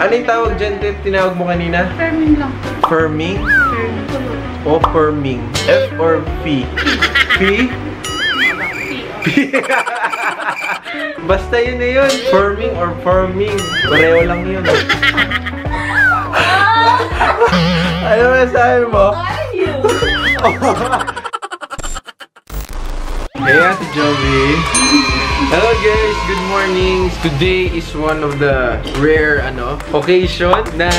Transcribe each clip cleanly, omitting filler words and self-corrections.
Ano yung tawag dyan? Tinawag mo kanina? Firming lang. Firming? O firming. F or P? P? P. Basta yun na yun. Firming or firming. Pareho lang yun. Ano na sabi mo? Hey, Ate Jovi. Hello guys, good morning. Today is one of the rare occasion na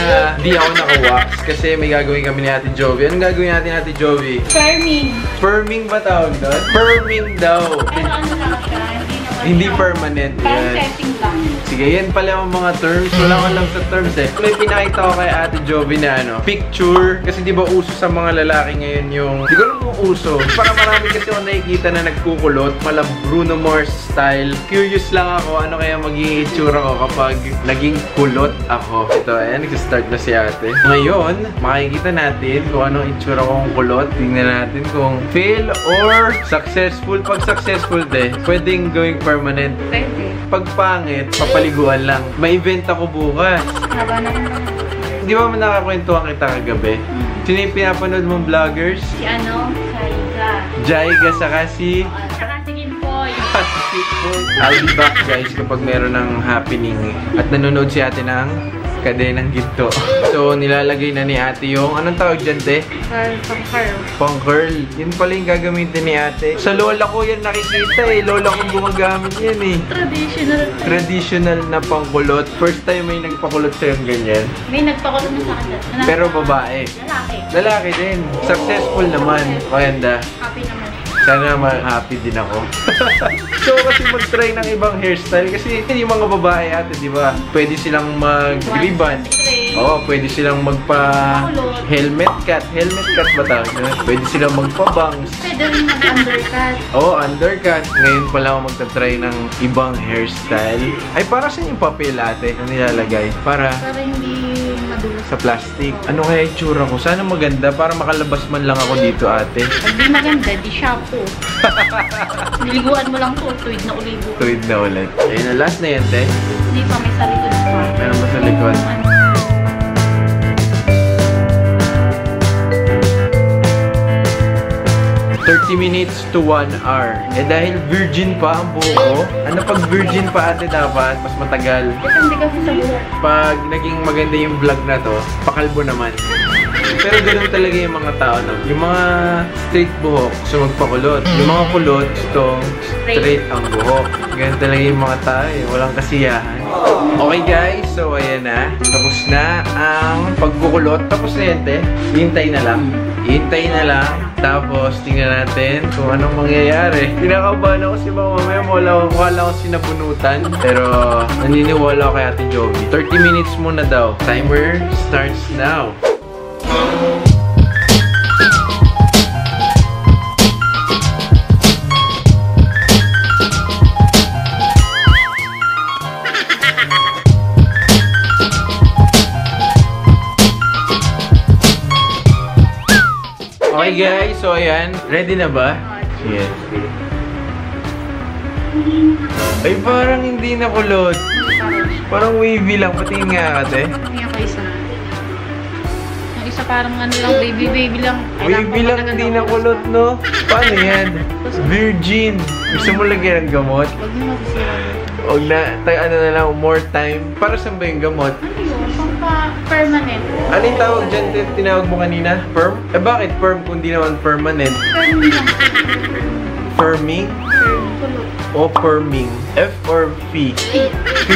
di ako naka-wax kasi may gagawin kami ni Ate Jovi. Anong gagawin natin, Ate Jovi? Firming. Firming ba tawag doon? Firming daw. Pero ano lang siya? Hindi permanent. Parang setting lang. Sige, yan pala yung mga terms. Wala ko lang sa terms eh. May pinakita ko kay Ate Jovi na picture. Kasi di ba uso sa mga lalaki ngayon yung, di ko lang kung uso. Para marami kasi ako nakikita na nagkukulot. Mala Bruno Mars style. Curious lang ako ano kaya magiging itsura ko kapag naging kulot ako. Ito, ayan. Nag-start na si Ate. Ngayon, makikita natin kung anong itsura kong kulot. Tingnan natin kung fail or successful. Pag successful pwedeng gawing permanent. Pag pangit, papaliguan lang. May event ako bukas. Di ba nakakwentuhan kita kagabi? Sino yung pinapanood mong vloggers? Si Jaiga. Jaiga, saka si? Saka si Kid Boy. I'll be back guys kapag meron ng happening. At nanonood si Ate ng Kadenang Ginto. So, nilalagay na ni Ate yung, anong tawag dyan, te? Pang-curl. Pang-curl. Yun pala yung gagamitin ni Ate. Sa lola ko yan nakikita eh. Lola kong gumagamit yan eh. Traditional. Traditional na pangkulot. First time may nagpakulot sa'yo ganyan? May nagpakulot na sa akin. Pero babae. Lalaki. Lalaki din. Successful naman. Maganda. Happy naman. Sana ma-happy din ako. So, kasi mag-try ng ibang hairstyle. Kasi yung mga babae ate, di ba? Pwede silang mag-ribbon. Oo, pwede silang magpa-helmet cut. Helmet cut ba tawag? Pwede silang magpa-bangs. Pwede rin mag-undercut. Oo, undercut. Ngayon pala ako magta-try ng ibang hairstyle. Ay, para saan yung papel ate na nilalagay? Para hindi madulas. Sa plastic. Ano kaya itsura ko? Sana maganda para makalabas man lang ako dito ate. Hindi maganda, di shampoo. Niliguan mo lang to, tuwid na ulibo. Tuwid na ulit. Ayun na, last na yan, te. Hindi pa, may sa likod pa. Meron ba sa likod? Minutes to 1 hour. Eh dahil virgin pa ang buo ko, pag virgin pa ate dapat, mas matagal. Hindi kasi sa buo. Pag naging maganda yung vlog na to, pakalbo naman. Pero ganun talaga yung mga tao na. Yung mga straight buhok, so magpakulot. Yung mga kulot, itong straight ang buhok. Ganun talaga yung mga tao eh. Walang kasiyahan. Okay guys, so ayan na. Tapos na ang pagkukulot. Tapos na yan, te. Hintay na lang. Hintay na lang. Tapos, tingnan natin kung anong mangyayari. Pinakabahan ako si mamaya. Wala akong sinabunutan. Pero, naniniwala ako kay Ate Jovi. 30 minutes muna daw. Timer starts now. Okay guys, so ayan. Ready na ba? Yes. Ay, parang hindi na kulot. Parang wavy lang. Patingin nga ka, te. Patingin ako isa. Yung isa parang ano lang, baby lang. Wavy lang, hindi na kulot, no? Paano yan? Virgin. Gusto mo lagyan ng gamot? Huwag na mag-isira. Huwag na, ano na lang, more time. Para saan ba yung gamot? Ano yun? Permanent. Ano yung tawag dyan? Tinawag mo kanina? Perm? Eh bakit perm kung di naman permanent? Firming? O firming? F or P? P? P?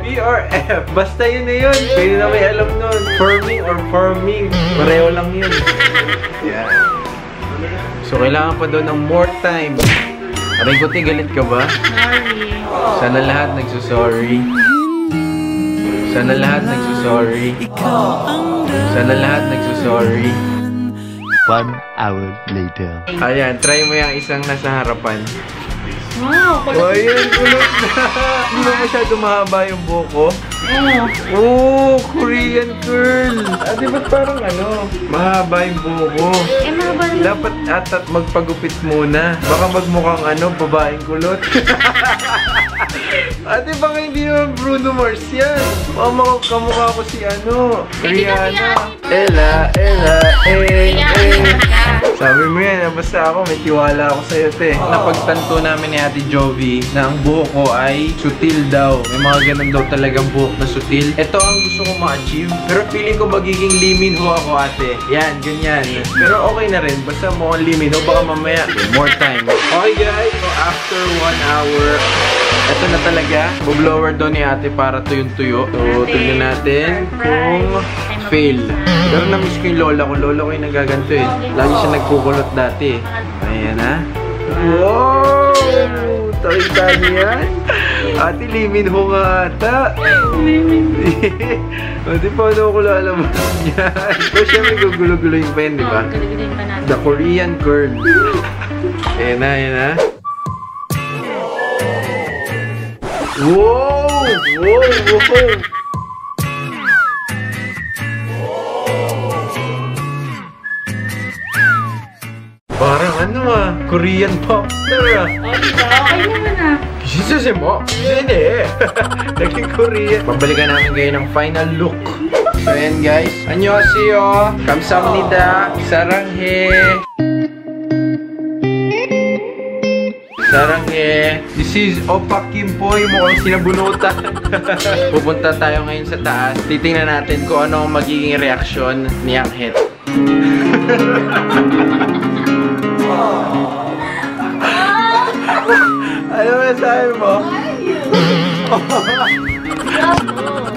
P or F? Basta yun na yun. Pwede na may alam nun. Firming or firming. Pareho lang yun. Yeah. So kailangan pa doon ng more time. Aray ko, galit ka ba? Sorry. Sana lahat nagsusorry. Sana lahat nagsusorry. Sana lahat nagsusorry. 1 hour later. Ayan, try mo yung isang nasa harapan. Wow, kulot. Ayan, kulot na. Hindi ba masyado mahaba yung buhok ko? Oh, Korean girl. Ah, di ba parang mahaba yung buhok ko? Eh, mahaba rin. Dapat atat magpagupit muna. Baka magmukhang babaeng kulot. Ate, baka hindi naman Bruno Mars yan. Mama, kamukha ko si ano, Rihanna. Ella, Ella, eh, eh. Sabi mo yan, basta ako, may tiwala ako sa'yo, te. Napagtanto namin ni Ate Jovi na ang buhok ko ay sutil daw. May mga ganun daw talagang buhok na sutil. Ito ang gusto ko ma-achieve. Pero feeling ko magiging liminho ako, ate. Yan, ganyan. Pero okay na rin, basta mukhang liminho. Baka mamaya, more time. Okay guys, so after 1 hour, ito na talaga. Bublower daw ni ate para tuyong tuyo. So, tignan natin kung fail. Pero na-miss ko yung lola ko. Lola ko yung nagaganto eh. Lagi siya nagkukulot dati. Ayan ha. Wow! Tawin-tawin yan. Ate, limin ho nga ata. Limin. Ate, paano ako lalabas niyan? Pero siyempre gugulo-gulo yung pen, di ba? Gugulo-gulo yung pen natin. The Korean curl. Ayan na, ayan na. Wow! Wow! Wow! Parang ano ah, Korean pop star ah. Okay naman ah. Kisisisi mo? Hindi eh. Naging Korean. Pabalikan namin kayo ng final look. So yan guys. Annyeonghaseyo. Kamsahamnida. Saranghae. Saranghae. This is Opa Kimpoy. Mukhang sinabunutan. Pupunta tayo ngayon sa taas. Titingnan natin kung ano ang magiging reaksyon ni Anghet. Ano ba sabi mo?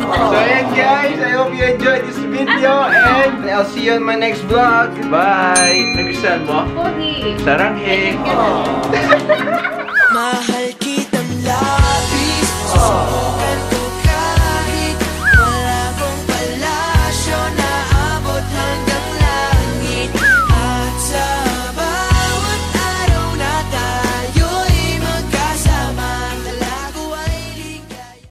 So yan guys, I hope you enjoyed this video and I'll see you on my next vlog. Bye! Nagustuhan mo? Saranghae! My